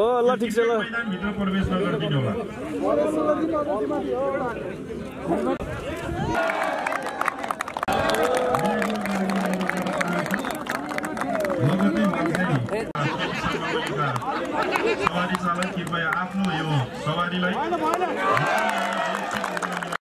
Sawari salat ki baya afno yo sawari lai.